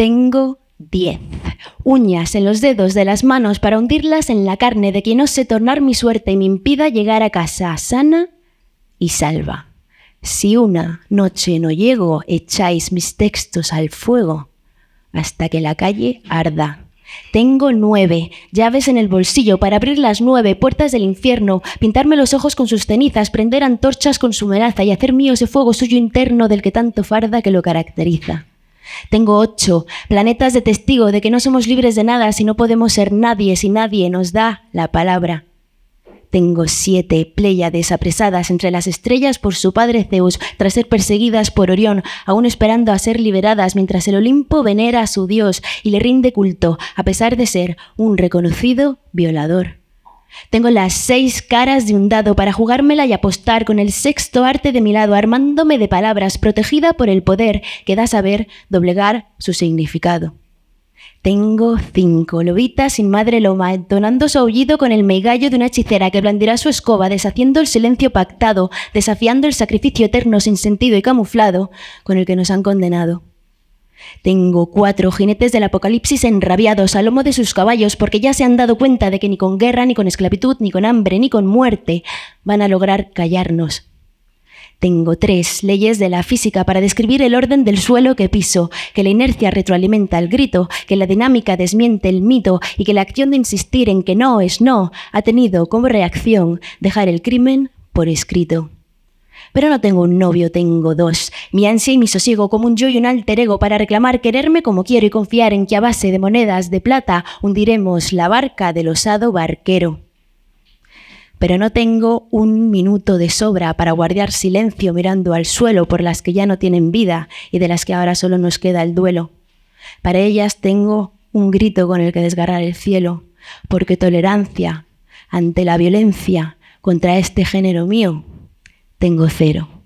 Tengo 10. Uñas en los dedos de las manos para hundirlas en la carne de quien no sé tornar mi suerte y me impida llegar a casa sana y salva. Si una noche no llego, echáis mis textos al fuego hasta que la calle arda. Tengo 9, llaves en el bolsillo para abrir las 9 puertas del infierno, pintarme los ojos con sus cenizas, prender antorchas con su melaza y hacer mío ese fuego suyo interno del que tanto farda que lo caracteriza. Tengo 8, planetas de testigo de que no somos libres de nada si no podemos ser nadie, si nadie nos da la palabra. Tengo 7, pléyades apresadas entre las estrellas por su padre Zeus, tras ser perseguidas por Orión, aún esperando a ser liberadas mientras el Olimpo venera a su dios y le rinde culto, a pesar de ser un reconocido violador. Tengo las 6 caras de un dado para jugármela y apostar con el sexto arte de mi lado, armándome de palabras, protegida por el poder que da saber doblegar su significado. Tengo 5, lobita sin madre loma, entonando su aullido con el meigallo de una hechicera que blandirá su escoba, deshaciendo el silencio pactado, desafiando el sacrificio eterno sin sentido y camuflado con el que nos han condenado. Tengo 4, jinetes del apocalipsis enrabiados al lomo de sus caballos porque ya se han dado cuenta de que ni con guerra, ni con esclavitud, ni con hambre, ni con muerte van a lograr callarnos. Tengo 3, leyes de la física para describir el orden del suelo que piso, que la inercia retroalimenta el grito, que la dinámica desmiente el mito y que la acción de insistir en que no es no ha tenido como reacción dejar el crimen por escrito. Pero no tengo un novio, tengo 2. Mi ansia y mi sosiego como un yo y un alter ego para reclamar quererme como quiero y confiar en que a base de monedas de plata hundiremos la barca del osado barquero. Pero no tengo un minuto de sobra para guardar silencio mirando al suelo por las que ya no tienen vida y de las que ahora solo nos queda el duelo. Para ellas tengo un grito con el que desgarrar el cielo, porque tolerancia ante la violencia contra este género mío, tengo 0.